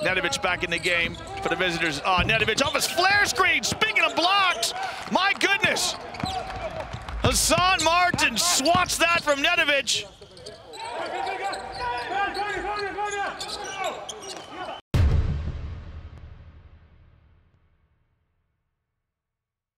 Nedovic back in the game for the visitors. Oh, Nedovic off his flare screen. Speaking of blocks, my goodness. Hassan Martin swats that from Nedovic.